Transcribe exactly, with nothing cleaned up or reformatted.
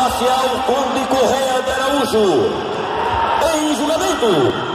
Marcial Conde Correia de Araújo. Em julgamento.